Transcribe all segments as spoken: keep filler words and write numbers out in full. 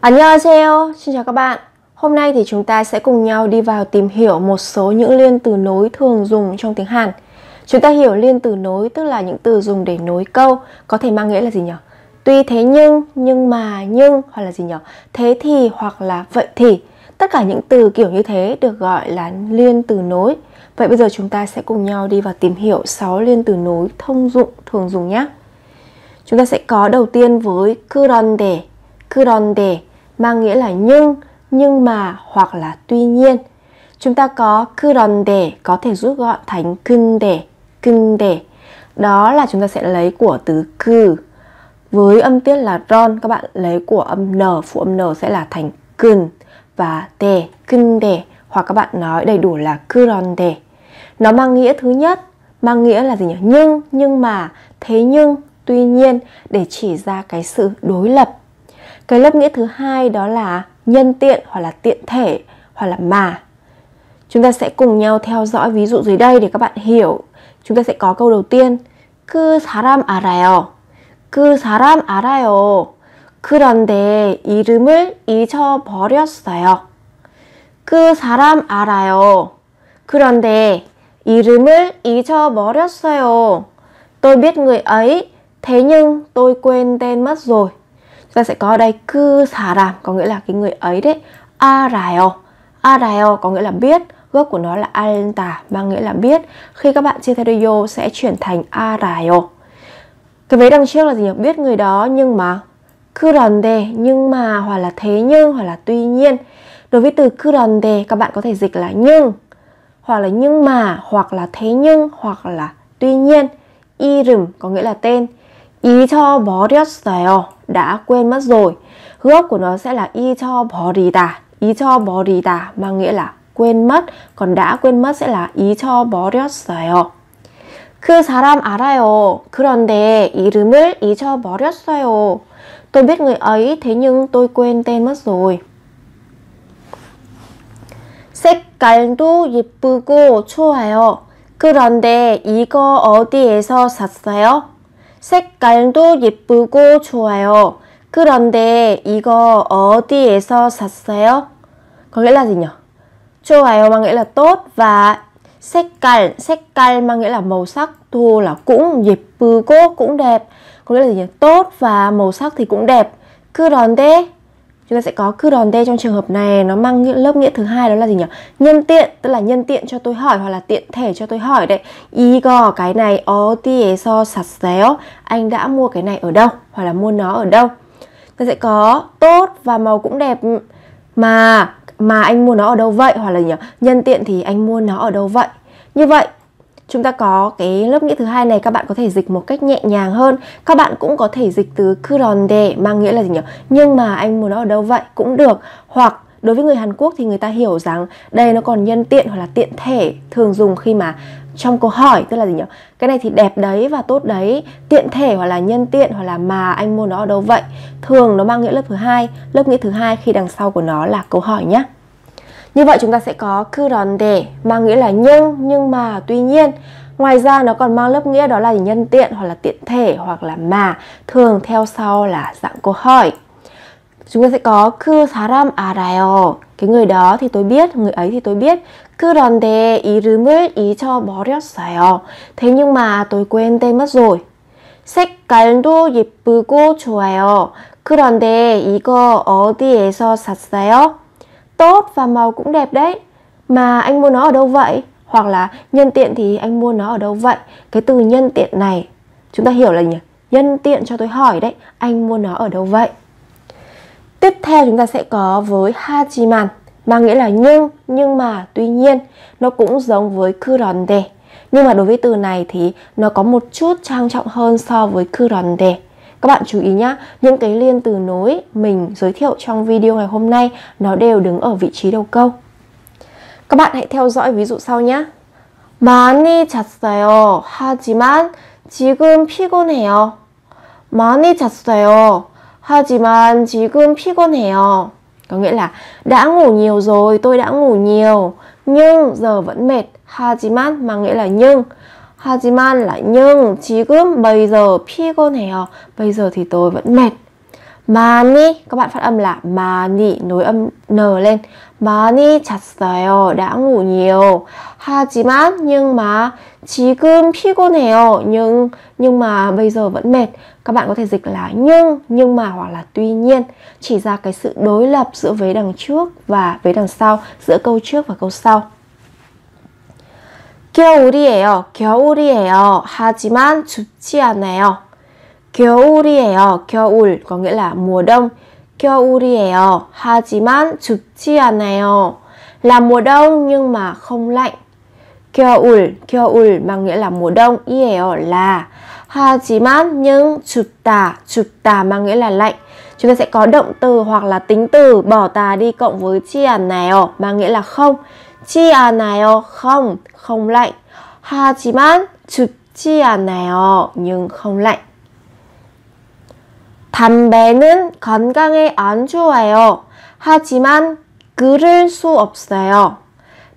안녕하세요, xin chào các bạn. Hôm nay thì chúng ta sẽ cùng nhau đi vào tìm hiểu một số những liên từ nối thường dùng trong tiếng Hàn. Chúng ta hiểu liên từ nối tức là những từ dùng để nối câu, có thể mang nghĩa là gì nhỉ? Tuy, thế, nhưng, nhưng mà, nhưng, hoặc là gì nhỉ? Thế thì, hoặc là vậy thì. Tất cả những từ kiểu như thế được gọi là liên từ nối. Vậy bây giờ chúng ta sẽ cùng nhau đi vào tìm hiểu sáu liên từ nối thông dụng thường dùng nhé. Chúng ta sẽ có đầu tiên với 그런데, 그런데 mang nghĩa là nhưng, nhưng mà hoặc là tuy nhiên. Chúng ta có 그런데 có thể rút gọn thành 근데, 근데. Đó là chúng ta sẽ lấy của từ 그 với âm tiết là ron, các bạn lấy của âm n, phụ âm n sẽ là thành 근 và 데, 근데, hoặc các bạn nói đầy đủ là 그런데. Nó mang nghĩa thứ nhất, mang nghĩa là gì nhỉ? Nhưng, nhưng mà, thế nhưng, tuy nhiên, để chỉ ra cái sự đối lập. Cái lớp nghĩa thứ hai đó là nhân tiện hoặc là tiện thể hoặc là mà. Chúng ta sẽ cùng nhau theo dõi ví dụ dưới đây để các bạn hiểu. Chúng ta sẽ có câu đầu tiên, 그 사람 알아요. 그 사람 알아요. 그런데 이름을 잊어버렸어요. 그 사람 알아요. 그런데 이름을 잊어버렸어요. Tôi biết người ấy, thế nhưng tôi quên tên mất rồi. Chúng ta sẽ có ở đây 그 사람 có nghĩa là cái người ấy đấy. 알아요. 알아요 có nghĩa là biết, gốc của nó là 알다 mang nghĩa là biết. Khi các bạn chia theo đôi yo sẽ chuyển thành 알아요. Cái vế đằng trước là gì nhỉ? Biết người đó nhưng mà 그런데, nhưng mà hoặc là thế nhưng hoặc là tuy nhiên. Đối với từ 그런데 các bạn có thể dịch là nhưng hoặc là nhưng mà hoặc là thế nhưng hoặc là tuy nhiên. 이름 có nghĩa là tên. 잊어버렸어요 đã quên mất rồi. Gốc của nó sẽ là 잊어버리다. 잊어버리다 mang nghĩa là quên mất, còn đã quên mất sẽ là 잊어버렸어요. 그 사람 알아요. 그런데 이름을 잊어버렸어요. Tôi biết người ấy, thế nhưng tôi quên tên mất rồi. 색깔도 예쁘고 좋아요. 그런데 이거 어디에서 샀어요? 색깔도 예쁘고 좋아요. 그런데 이거 어디에서 샀어요? Có nghĩa là gì nhỉ? 좋아요 mang nghĩa là tốt và 색깔, 색깔 mang nghĩa là màu sắc, thua là cũng, 예쁘고 cũng đẹp. Có nghĩa là gì nhỉ? Tốt và màu sắc thì cũng đẹp. 그런데 chúng ta sẽ có 그런데 trong trường hợp này nó mang lớp nghĩa thứ hai đó là gì nhỉ? Nhân tiện, tức là nhân tiện cho tôi hỏi hoặc là tiện thể cho tôi hỏi đấy. 이거 cái này 어디에서 샀어요? Anh đã mua cái này ở đâu? Hoặc là mua nó ở đâu? Ta sẽ có tốt và màu cũng đẹp mà mà anh mua nó ở đâu vậy? Hoặc là nhỉ? Nhân tiện thì anh mua nó ở đâu vậy? Như vậy chúng ta có cái lớp nghĩa thứ hai này các bạn có thể dịch một cách nhẹ nhàng hơn. Các bạn cũng có thể dịch từ 그런데 mang nghĩa là gì nhỉ? Nhưng mà anh muốn nó ở đâu vậy cũng được. Hoặc đối với người Hàn Quốc thì người ta hiểu rằng đây nó còn nhân tiện hoặc là tiện thể thường dùng khi mà trong câu hỏi, tức là gì nhỉ? Cái này thì đẹp đấy và tốt đấy, tiện thể hoặc là nhân tiện hoặc là mà anh mua nó ở đâu vậy. Thường nó mang nghĩa lớp thứ hai, lớp nghĩa thứ hai khi đằng sau của nó là câu hỏi nhé. Như vậy chúng ta sẽ có 그런데 mang nghĩa là nhưng, nhưng mà, tuy nhiên. Ngoài ra nó còn mang lớp nghĩa đó là nhân tiện hoặc là tiện thể hoặc là mà, thường theo sau là dạng câu hỏi. Chúng ta sẽ có 그 사람 알아요. Cái người đó thì tôi biết, người ấy thì tôi biết. 그런데 이름을 잊어버렸어요. Thế nhưng mà tôi quên tên mất rồi. 색깔도 예쁘고 좋아요. 그런데 이거 어디에서 샀어요? Tốt và màu cũng đẹp đấy, mà anh mua nó ở đâu vậy? Hoặc là nhân tiện thì anh mua nó ở đâu vậy? Cái từ nhân tiện này chúng ta hiểu là nhỉ? Nhân tiện cho tôi hỏi đấy, anh mua nó ở đâu vậy? Tiếp theo chúng ta sẽ có với 하지만 mang nghĩa là nhưng, nhưng mà, tuy nhiên. Nó cũng giống với 그런데, nhưng mà đối với từ này thì nó có một chút trang trọng hơn so với 그런데. Các bạn chú ý nhá, những cái liên từ nối mình giới thiệu trong video ngày hôm nay nó đều đứng ở vị trí đầu câu. Các bạn hãy theo dõi ví dụ sau nhé. 많이 잤어요. 하지만 지금 피곤해요. 많이 잤어요. 하지만 지금 피곤해요. Có nghĩa là đã ngủ nhiều rồi, tôi đã ngủ nhiều, nhưng giờ vẫn mệt. 하지만 mang nghĩa là nhưng. 하지만 là nhưng, 지금 bây giờ 피곤해요. Bây giờ thì tôi vẫn mệt. 많이, các bạn phát âm là 많이, nối âm n lên. 많이 잤어요. đã ngủ nhiều. 하지만, nhưng mà, 지금 피곤해요. nhưng, nhưng mà bây giờ vẫn mệt. Các bạn có thể dịch là nhưng, nhưng mà hoặc là tuy nhiên. Chỉ ra cái sự đối lập giữa vế đằng trước và vế đằng sau, giữa câu trước và câu sau. 겨울이에요. 겨울이에요. 하지만 춥지 않아요. 겨울이에요. 겨울 có nghĩa là mùa đông. 겨울이에요. 하지만 춥지 않아요. Là mùa đông nhưng mà không lạnh. 겨울, 겨울 mang nghĩa là mùa đông. 이에요 là. 하지만 nhưng 춥다, 춥다 mang nghĩa là lạnh. Chúng ta sẽ có động từ hoặc là tính từ bỏ tà đi cộng với 지 않아요 mang nghĩa là không. 지 않아요 không, không lạnh. 하지만 춥지 않아요 nhưng không lạnh. 담배는 건강에 안 좋아요. 하지만 끊을 수 없어요.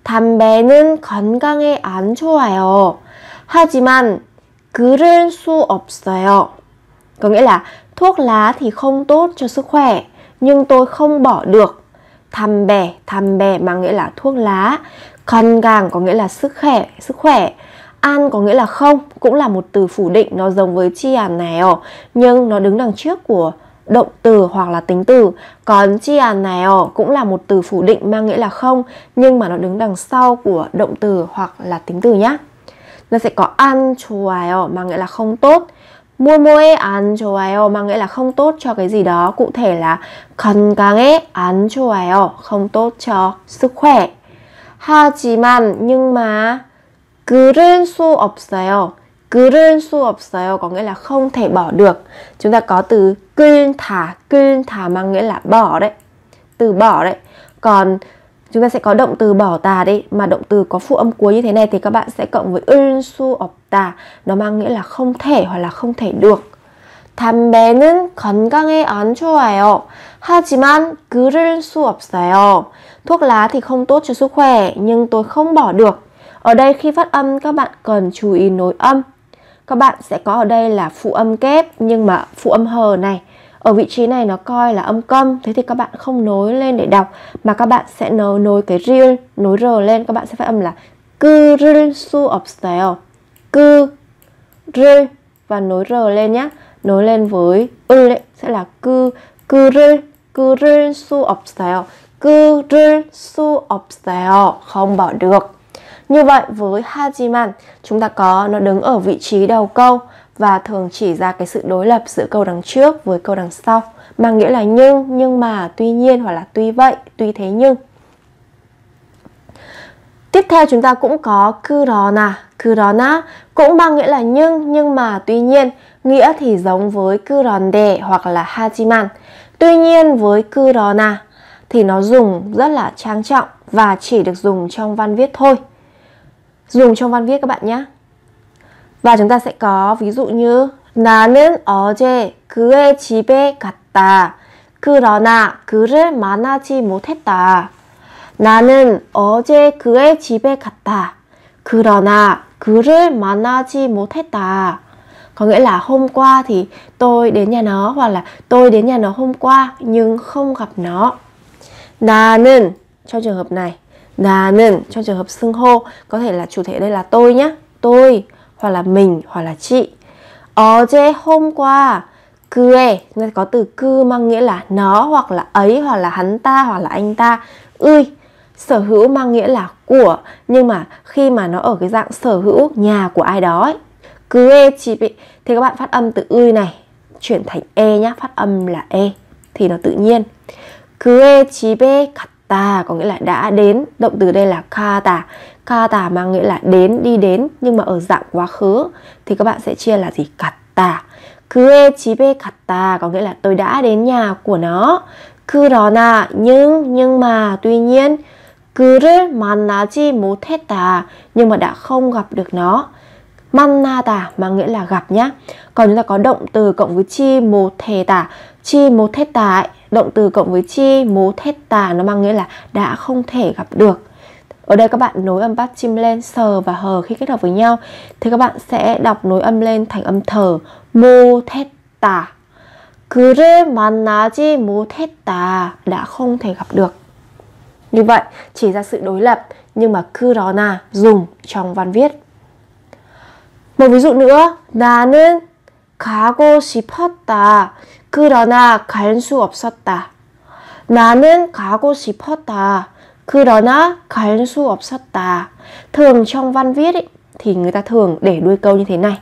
담배는 건강에 안 좋아요. 하지만 끊을 수 없어요. Có nghĩa là thuốc lá thì không tốt cho sức khỏe, nhưng tôi không bỏ được. 담배, 담배 mang nghĩa là thuốc lá. 건강 có nghĩa là sức khỏe, sức khỏe. 안 có nghĩa là không, cũng là một từ phủ định, nó giống với 지 않아요, nhưng nó đứng đằng trước của động từ hoặc là tính từ. Còn 지 않아요 cũng là một từ phủ định mang nghĩa là không, nhưng mà nó đứng đằng sau của động từ hoặc là tính từ nhá. Nó sẽ có 안 좋아요 mang nghĩa là không tốt. 뭐뭐에 안 좋아요 mang nghĩa là không tốt cho cái gì đó, cụ thể là 건강에 안 좋아요, không tốt cho sức khỏe. 하지만 nhưng mà 끊을 수 없어요. 끊을 수 없어요 có nghĩa là không thể bỏ được. Chúng ta có từ 끊 thả, 끊 thả mang nghĩa là bỏ đấy. Từ bỏ đấy. Còn chúng ta sẽ có động từ bỏ tà đấy, mà động từ có phụ âm cuối như thế này thì các bạn sẽ cộng với 을 수 없다. Nó mang nghĩa là không thể hoặc là không thể được. 담배는 건강에 안 좋아요. 하지만 끊을 수 없어요. Thuốc lá thì không tốt cho sức khỏe, nhưng tôi không bỏ được. Ở đây khi phát âm các bạn cần chú ý nối âm. Các bạn sẽ có ở đây là phụ âm kép, nhưng mà phụ âm hờ này, ở vị trí này nó coi là âm câm. Thế thì các bạn không nối lên để đọc, mà các bạn sẽ nối, nối cái riêng, nối r lên. Các bạn sẽ phát âm là 끊을 수 없어요. 끊을 và nối r lên nhé. Nối lên với 을 đấy, sẽ là 끊, 끊을, 끊을 수 없어요. 끊을 수 없어요, không bỏ được. Như vậy với 하지만 chúng ta có nó đứng ở vị trí đầu câu và thường chỉ ra cái sự đối lập giữa câu đằng trước với câu đằng sau, mang nghĩa là nhưng, nhưng mà, tuy nhiên hoặc là tuy vậy, tuy thế nhưng. Tiếp theo chúng ta cũng có 그러나, 그러나 cũng mang nghĩa là nhưng, nhưng mà, tuy nhiên. Nghĩa thì giống với 그런데 hoặc là 하지만. Tuy nhiên với 그러나 thì nó dùng rất là trang trọng và chỉ được dùng trong văn viết thôi. Dùng trong văn viết các bạn nhé. Và chúng ta sẽ có ví dụ như 나는 어제 그의 집에 갔다. 그러나 그를 만나지 못했다. 나는 어제 그의 집에 갔다. 그러나 그를 만나지 못했다. Có nghĩa là hôm qua thì tôi đến nhà nó, hoặc là tôi đến nhà nó hôm qua nhưng không gặp nó. 나는 trong trường hợp này, 나는 trong trường hợp xưng hô có thể là chủ thể đây là tôi nhé, tôi hoặc là mình hoặc là chị. 어제 hôm qua, 그에 có từ 그 mang nghĩa là nó hoặc là ấy hoặc là hắn ta hoặc là anh ta. Ơi sở hữu mang nghĩa là của, nhưng mà khi mà nó ở cái dạng sở hữu nhà của ai đó ấy, 그에 집에 thì các bạn phát âm từ ơi này chuyển thành e nhé, phát âm là e thì nó tự nhiên. 그에 집에 갔다 có nghĩa là đã đến, động từ đây là 가다. 가다 mang nghĩa là đến, đi đến, nhưng mà ở dạng quá khứ thì các bạn sẽ chia là gì? 갔다. 그에 집에 갔다 có nghĩa là tôi đã đến nhà của nó. 그러나 nhưng, nhưng mà, tuy nhiên. 그를 만나지 못했다 nhưng mà đã không gặp được nó. 만나다 mang nghĩa là gặp nhá. Còn chúng ta có động từ cộng với 지 못했다. 지 못했다 ấy, động từ cộng với 지 못했다 nó mang nghĩa là đã không thể gặp được. Ở đây các bạn nối âm bắt chim lên, sờ và hờ khi kết hợp với nhau thì các bạn sẽ đọc nối âm lên thành âm thở. 못했다 그를 만나지 못했다, đã không thể gặp được. Như vậy chỉ ra sự đối lập, nhưng mà 그러나 dùng trong văn viết. Một ví dụ nữa, 나는 가고 싶었다, 그러나 갈 수 없었다. 나는 가고 싶었다, 그러나 갈 수 없었다. Thường trong văn viết ý, thì người ta thường để đuôi câu như thế này,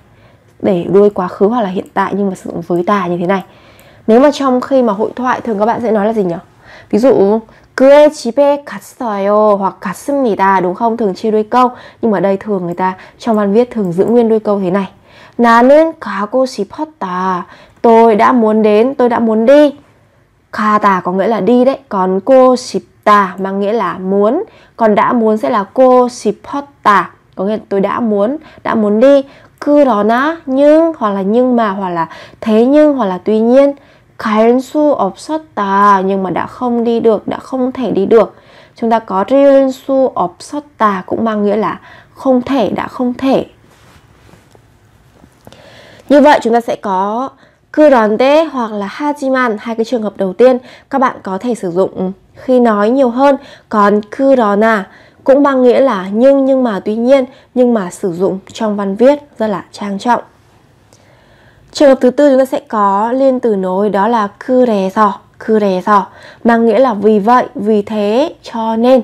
để đuôi quá khứ hoặc là hiện tại nhưng mà sử dụng với ta như thế này. Nếu mà trong khi mà hội thoại thường các bạn sẽ nói là gì nhỉ? Ví dụ 그의 집에 갔어요 hoặc 갔습니다, đúng không? Thường chia đuôi câu, nhưng mà đây thường người ta trong văn viết thường giữ nguyên đuôi câu thế này. 나는 가고 싶었다, tôi đã muốn đến, tôi đã muốn đi. 가다 có nghĩa là đi đấy, còn cô 싶다 mang nghĩa là muốn, còn đã muốn sẽ là cô 싶었다, có nghĩa là tôi đã muốn, đã muốn đi. 그러나 nhưng hoặc là nhưng mà hoặc là thế nhưng hoặc là tuy nhiên. 갈 수 없었다 nhưng mà đã không đi được, đã không thể đi được. Chúng ta có 릴 수 없었다 cũng mang nghĩa là không thể, đã không thể. Như vậy chúng ta sẽ có 그런데 hoặc là 하지만, hai cái trường hợp đầu tiên các bạn có thể sử dụng khi nói nhiều hơn. Còn 그러나 cũng mang nghĩa là nhưng, nhưng mà, tuy nhiên, nhưng mà sử dụng trong văn viết rất là trang trọng. Trường hợp thứ tư chúng ta sẽ có liên từ nối, đó là 그래서, 그래서 mang nghĩa là vì vậy, vì thế, cho nên.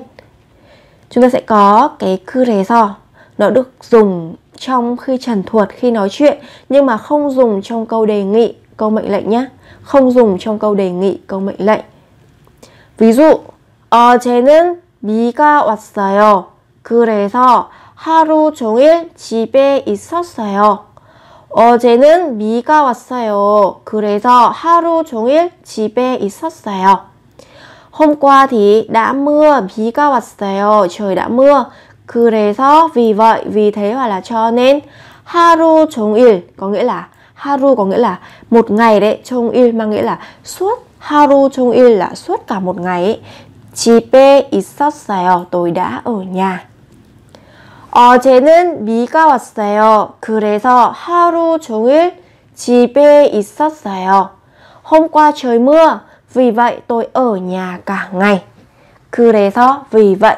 Chúng ta sẽ có cái 그래서, nó được dùng trong khi trần thuật, khi nói chuyện, nhưng mà không dùng trong câu đề nghị, câu mệnh lệnh nhé. Không dùng trong câu đề nghị, câu mệnh lệnh. Ví dụ, 어제는 비가 왔어요. 그래서 하루 종일 집에 있었어요. 어제는 비가 왔어요. 그래서 하루 종일 집에 있었어요. Hôm qua thì đã mưa, 비가 왔어요. Trời đã mưa. 그래서 vì vậy, vì thế hoặc là cho nên. 하루 종일 có nghĩa là 하루 có nghĩa là một ngày đấy, 종일 mang nghĩa là suốt, 하루 종일 là suốt cả một ngày ấy. 집에 있었어요. Tôi đã ở nhà. 어제는 비가 왔어요. 그래서 하루 종일 집에 있었어요. Hôm qua trời mưa, vì vậy tôi ở nhà cả ngày. 그래서 vì vậy.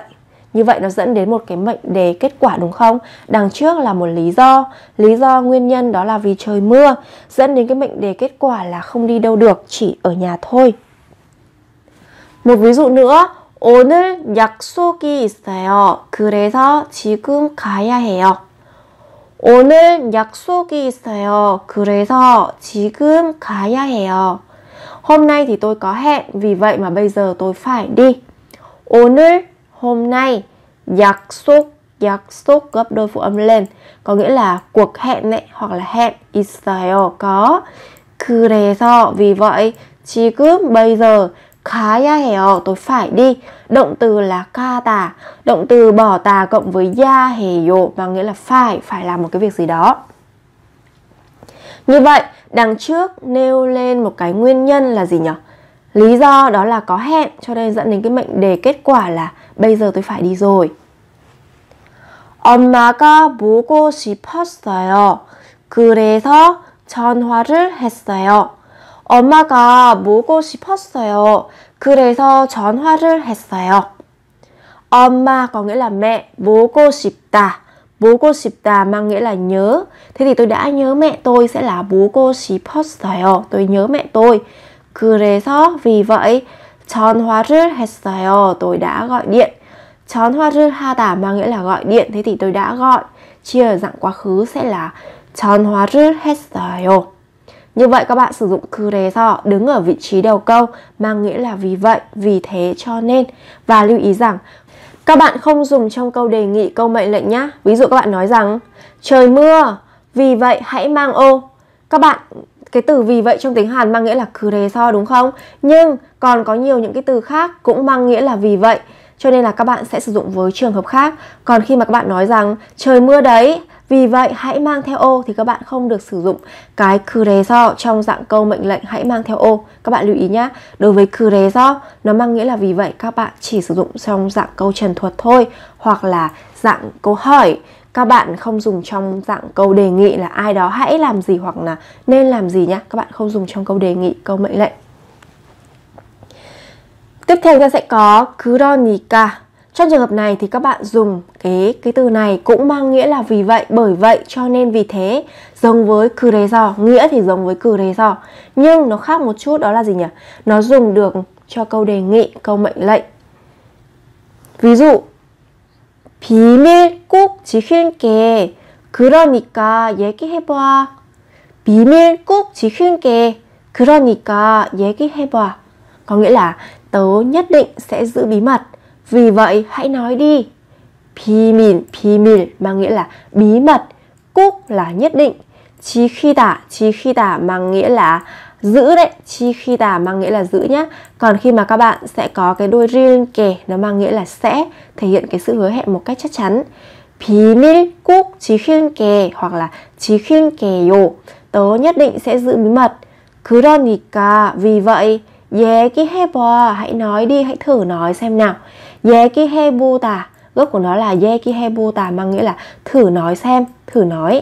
Như vậy nó dẫn đến một cái mệnh đề kết quả đúng không? Đằng trước là một lý do, lý do nguyên nhân đó là vì trời mưa, dẫn đến cái mệnh đề kết quả là không đi đâu được, chỉ ở nhà thôi. Một ví dụ nữa, 오늘 약속이 있어요. 그래서 지금 가야 해요. 오늘 약속이 있어요. 그래서 지금 가야 해요. Hôm nay thì tôi có hẹn, vì vậy mà bây giờ tôi phải đi. 오늘, hôm nay, 약속, 약속 gấp đôi phụ âm lên, có nghĩa là cuộc hẹn ấy, hoặc là hẹn, 있어요, có. 그래서, vì vậy, 지금, bây giờ, 가야 해요, tôi phải đi. Động từ là 가다, động từ bỏ tà cộng với ya 해요 và nghĩa là phải, phải làm một cái việc gì đó. Như vậy đằng trước nêu lên một cái nguyên nhân là gì nhỉ? Lý do đó là có hẹn, cho nên dẫn đến cái mệnh đề kết quả là bây giờ tôi phải đi rồi. 엄마가 보고 싶었어요. 그래서 전화를 했어요. 엄마가 보고 싶었어요. 그래서 전화를 했어요. 엄마 có nghĩa là mẹ, 보고 싶다. 보고 싶다 mang nghĩa là nhớ. Thế thì tôi đã nhớ mẹ tôi sẽ là 보고 싶었어요. Tôi nhớ mẹ tôi. 그래서 vì vậy, 전화를 했어요. Tôi đã gọi điện. 전화를 하다 mang nghĩa là gọi điện. Thế thì tôi đã gọi. Chia ở dạng quá khứ sẽ là 전화를 했어요. Như vậy các bạn sử dụng 그래서 đứng ở vị trí đầu câu, mang nghĩa là vì vậy, vì thế, cho nên. Và lưu ý rằng các bạn không dùng trong câu đề nghị, câu mệnh lệnh nhá. Ví dụ các bạn nói rằng trời mưa, vì vậy hãy mang ô. Các bạn, cái từ vì vậy trong tiếng Hàn mang nghĩa là 그래서 đúng không? Nhưng còn có nhiều những cái từ khác cũng mang nghĩa là vì vậy, cho nên là các bạn sẽ sử dụng với trường hợp khác. Còn khi mà các bạn nói rằng trời mưa đấy, vì vậy hãy mang theo ô, thì các bạn không được sử dụng cái 그래서 trong dạng câu mệnh lệnh hãy mang theo ô. Các bạn lưu ý nhé. Đối với 그래서 nó mang nghĩa là vì vậy, các bạn chỉ sử dụng trong dạng câu trần thuật thôi, hoặc là dạng câu hỏi. các bạn không dùng trong dạng câu đề nghị là ai đó hãy làm gì hoặc là nên làm gì nhá. Các bạn không dùng trong câu đề nghị, câu mệnh lệnh. Tiếp theo ta sẽ có 그러니까. Trong trường hợp này thì các bạn dùng cái cái từ này cũng mang nghĩa là vì vậy, bởi vậy, cho nên, vì thế, giống với 그래서, nghĩa thì giống với 그래서. Nhưng nó khác một chút, đó là gì nhỉ? Nó dùng được cho câu đề nghị, câu mệnh lệnh. Ví dụ 비밀 꼭 지킬게. 그러니까 얘기해봐. 비밀 꼭 지킬게. 그러니까 얘기해봐. Có nghĩa là tớ nhất định sẽ giữ bí mật, vì vậy hãy nói đi. 비밀, 비밀 mang nghĩa là bí mật, 꼭 là nhất định, 지키다, 지키다 mang nghĩa là giữ đấy, 지키다 mang nghĩa là giữ nhá. Còn khi mà các bạn sẽ có cái đuôi riêng kề, nó mang nghĩa là sẽ, thể hiện cái sự hứa hẹn một cách chắc chắn. 비밀 꼭 지킬게 hoặc là 지킬게요, tớ nhất định sẽ giữ bí mật. 그러니까 vì vậy, 얘기해봐 hãy nói đi, hãy thử nói xem nào. 얘기해보다 gốc của nó là 얘기해보다 mang nghĩa là thử nói xem, thử nói.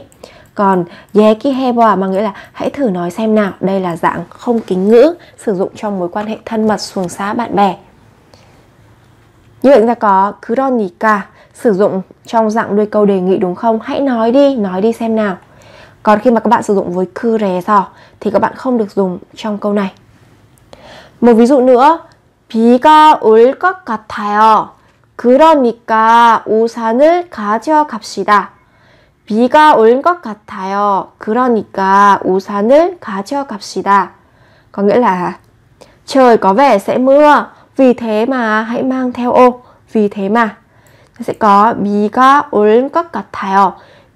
Còn 얘기해봐 mang nghĩa là hãy thử nói xem nào. Đây là dạng không kính ngữ, sử dụng trong mối quan hệ thân mật, xuồng xã, bạn bè. Như vậy chúng ta có 그러니까 sử dụng trong dạng đuôi câu đề nghị đúng không? Hãy nói đi, nói đi xem nào. Còn khi mà các bạn sử dụng với 그래서 thì các bạn không được dùng trong câu này. Một ví dụ nữa, 비가 올 것 같아요. 그러니까 우산을 가져갑시다. 비가 올 것 같아요. 그러니까 우산을 가져갑시다. Có nghĩa là trời có vẻ sẽ mưa, vì thế mà hãy mang theo ô. Vì thế mà sẽ có 비가 올 것 같아요.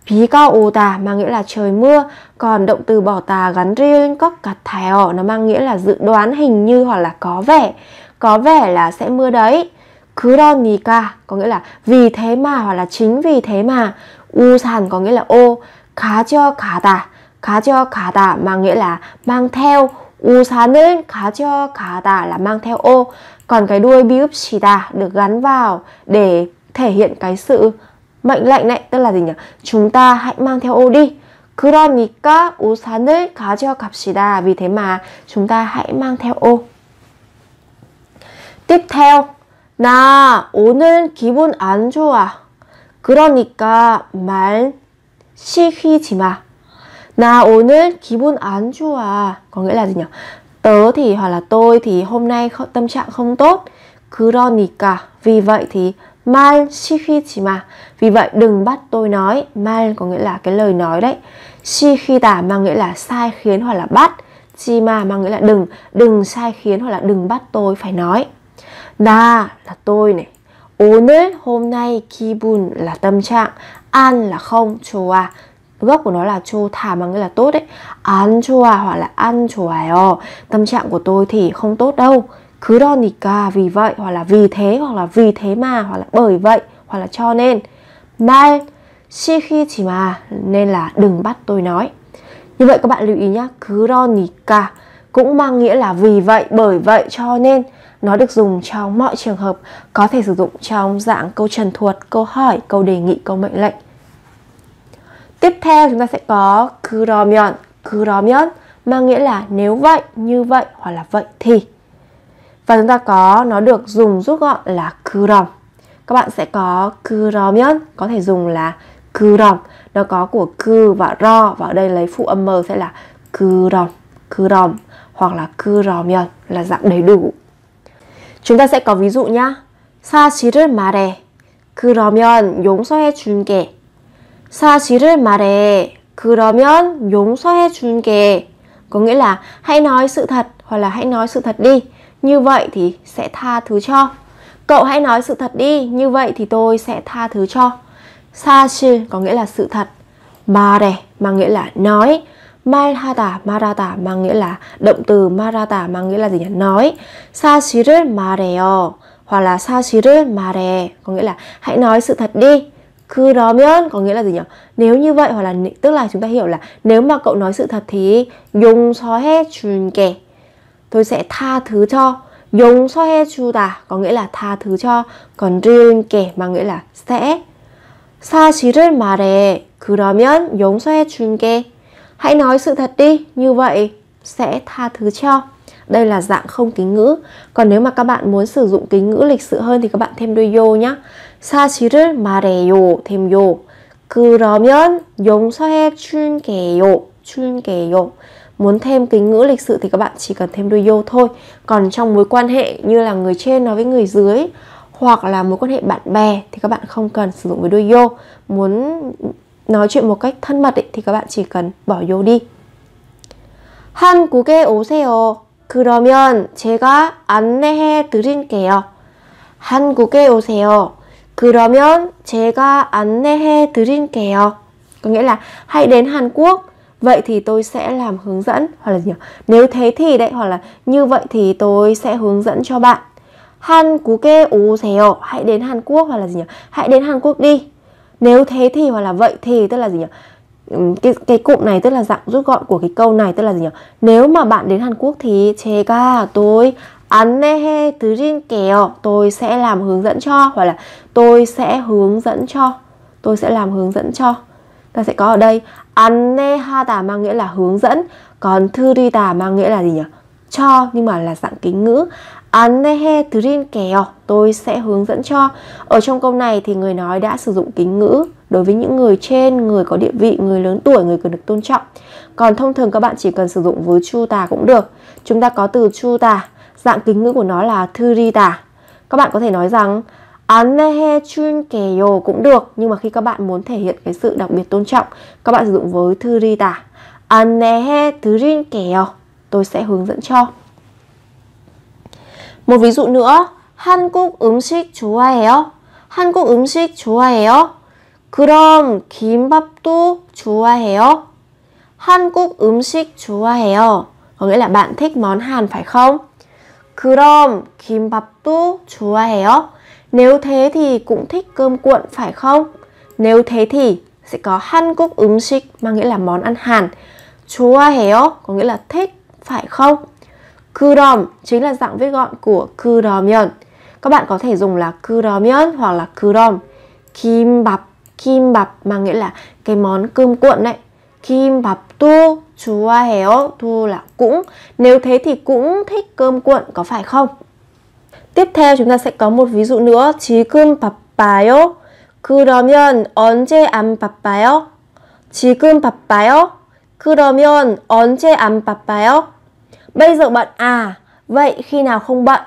비가 오다 mang nghĩa là trời mưa. Còn động từ bỏ tà gắn riêng 것 같아요, nó mang nghĩa là dự đoán, hình như hoặc là có vẻ. Có vẻ là sẽ mưa đấy. 그러니까 có nghĩa là vì thế mà hoặc là chính vì thế mà. 우산 có nghĩa là ô. 가져가다, 가져가다 mang nghĩa là mang theo. 우산을 가져가다 là mang theo ô. Còn cái đuôi 비읍시다 được gắn vào để thể hiện cái sự mệnh lệnh này, tức là gì nhỉ? Chúng ta hãy mang theo ô đi. 그러니까 우산을 가져갑시다. Vì thế mà chúng ta hãy mang theo ô. Tiếp theo, 나 오늘 기분 안 좋아. 그러니까 말 시키지 마. 나 오늘 기분 안 좋아. Có nghĩa là gì nhỉ? Tớ thì hoặc là tôi thì hôm nay tâm trạng không tốt. 그러니까 vì vậy thì 말 시키지 마, vì vậy đừng bắt tôi nói. 말 có nghĩa là cái lời nói đấy. 시키다 mang nghĩa là sai khiến hoặc là bắt. 지마 mang nghĩa là đừng, đừng sai khiến hoặc là đừng bắt tôi phải nói. 나 là tôi này, 오늘 hôm nay, 기분 là tâm trạng, 안 là không, 좋아 gốc của nó là 좋다 mang nghĩa là tốt đấy. 안 좋아 hoặc là 안 좋아요, tâm trạng của tôi thì không tốt đâu. 그러니까 vì vậy hoặc là vì thế hoặc là vì thế mà hoặc là bởi vậy hoặc là cho nên. 말 시키지 마 nên là đừng bắt tôi nói. Như vậy các bạn lưu ý nhé, 그러니까 cũng mang nghĩa là vì vậy, bởi vậy, cho nên. Nó được dùng trong mọi trường hợp, có thể sử dụng trong dạng câu trần thuật, câu hỏi, câu đề nghị, câu mệnh lệnh. Tiếp theo chúng ta sẽ có 그러면. 그러면 mang nghĩa là nếu vậy, như vậy hoặc là vậy thì. Và chúng ta có, nó được dùng rút gọn là 그럼. Các bạn sẽ có 그러면 có thể dùng là 그럼. Nó có của 그 và 러, và ở đây lấy phụ âm m sẽ là 그럼, 그럼 hoặc là 그러면 là dạng đầy đủ. Chúng ta sẽ có ví dụ nhá. 사실을 말해. 그러면 용서해 줄게. 사실을 말해. 그러면 용서해 줄게. Có nghĩa là hãy nói sự thật hoặc là hãy nói sự thật đi, như vậy thì sẽ tha thứ cho. Cậu hãy nói sự thật đi, như vậy thì tôi sẽ tha thứ cho. 사실 có nghĩa là sự thật. 말해 mang nghĩa là nói. 말하다, 말하다 mang nghĩa là động từ. 말하다 mang nghĩa là gì nhỉ? Nói. 사실을 말해요 hoặc là 사실을 말해 có nghĩa là hãy nói sự thật đi. 그러면 có nghĩa là gì nhỉ? Nếu như vậy hoặc là, tức là chúng ta hiểu là nếu mà cậu nói sự thật thì 용서해 줄게, tôi sẽ tha thứ cho. 용서해 주다 có nghĩa là tha thứ cho. Còn riêng kể mang nghĩa là sẽ. 사실을 말해. 그러면 용서해 준 게. Hãy nói sự thật đi, như vậy sẽ tha thứ cho. Đây là dạng không kính ngữ. Còn nếu mà các bạn muốn sử dụng kính ngữ lịch sự hơn thì các bạn thêm đuôi yo nhé. 사실을 말해요, thêm yo. 그러면 용서해 줄게요, 줄게요. Muốn thêm kính ngữ lịch sự thì các bạn chỉ cần thêm đuôi yo thôi. Còn trong mối quan hệ như là người trên nói với người dưới hoặc là mối quan hệ bạn bè thì các bạn không cần sử dụng với đuôi yo. Muốn nói chuyện một cách thân mật ấy, thì các bạn chỉ cần bỏ yo đi. 한국에 오세요. 그러면 제가 안내해 드릴게요. 한국에 오세요. 그러면 제가 안내해 드릴게요. Có nghĩa là hãy đến Hàn Quốc, vậy thì tôi sẽ làm hướng dẫn, hoặc là gì? Nếu thế thì đấy, hoặc là như vậy thì tôi sẽ hướng dẫn cho bạn. 한국에 오세요. Hãy đến Hàn Quốc, hoặc là gì nhỉ? Hãy đến Hàn Quốc đi. Nếu thế thì hoặc là vậy thì tức là gì nhỉ? Cái, cái cụm này tức là dạng rút gọn của cái câu này, tức là gì nhỉ? Nếu mà bạn đến Hàn Quốc thì 제가 tôi 안내해 드릴게요. Tôi sẽ làm hướng dẫn cho, hoặc là tôi sẽ hướng dẫn cho. Tôi sẽ làm hướng dẫn cho. Ta sẽ có ở đây 안내하다 mang nghĩa là hướng dẫn, còn 드리다 mang nghĩa là gì nhỉ? Cho, nhưng mà là dạng kính ngữ. 안내해 드릴게요. Tôi sẽ hướng dẫn cho. Ở trong câu này thì người nói đã sử dụng kính ngữ đối với những người trên, người có địa vị, người lớn tuổi, người cần được tôn trọng. Còn thông thường các bạn chỉ cần sử dụng với chuta cũng được. Chúng ta có từ chuta, dạng kính ngữ của nó là 드리다. Các bạn có thể nói rằng 안내해 줄게요 cũng được, nhưng mà khi các bạn muốn thể hiện cái sự đặc biệt tôn trọng, các bạn sử dụng với 드리다. 안내해 드릴게요. Tôi sẽ hướng dẫn cho. Một ví dụ nữa, 한국 음식 좋아해요? 한국 음식 좋아해요? 그럼 김밥도 좋아해요? 한국 음식 좋아해요? Có nghĩa là bạn thích món Hàn phải không? 그럼 김밥도 좋아해요? Nếu thế thì cũng thích cơm cuộn phải không? Nếu thế thì sẽ có 한국 음식 mang nghĩa là món ăn Hàn. 좋아해요? Có nghĩa là thích phải không? 그럼 chính là dạng viết gọn của 그러면. Các bạn có thể dùng là 그러면 hoặc là 그럼. 김밥, 김밥 mang nghĩa là cái món cơm cuộn đấy. 김밥도 좋아해요. Do là cũng. Nếu thế thì cũng thích cơm cuộn có phải không? Tiếp theo chúng ta sẽ có một ví dụ nữa. 지금 바빠요? 그러면 언제 안 바빠요? 지금 바빠요? 그러면 언제 안 바빠요? Bây giờ bận à, vậy khi nào không bận?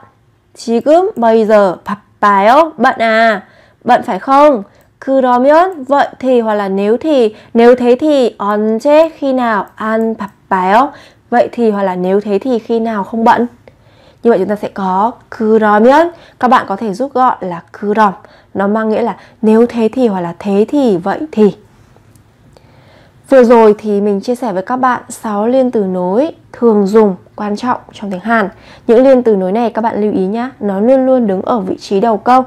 지금 bây giờ 바빠요, bận à, bận phải không? 그러면 vậy thì hoặc là nếu thì, nếu thế thì 언제 khi nào 안 바빠요, vậy thì hoặc là nếu thế thì khi nào không bận. Như vậy chúng ta sẽ có 그러면, các bạn có thể rút gọn là 그럼, nó mang nghĩa là nếu thế thì hoặc là thế thì, vậy thì. Vừa rồi thì mình chia sẻ với các bạn sáu liên từ nối thường dùng quan trọng trong tiếng Hàn. Những liên từ nối này các bạn lưu ý nhé, nó luôn luôn đứng ở vị trí đầu câu.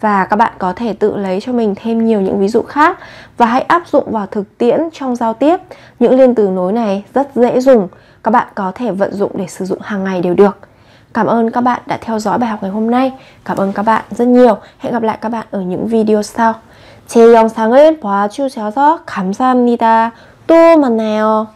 Và các bạn có thể tự lấy cho mình thêm nhiều những ví dụ khác và hãy áp dụng vào thực tiễn trong giao tiếp. Những liên từ nối này rất dễ dùng, các bạn có thể vận dụng để sử dụng hàng ngày đều được. Cảm ơn các bạn đã theo dõi bài học ngày hôm nay. Cảm ơn các bạn rất nhiều. Hẹn gặp lại các bạn ở những video sau. 제 영상을 봐주셔서 감사합니다. 또 만나요.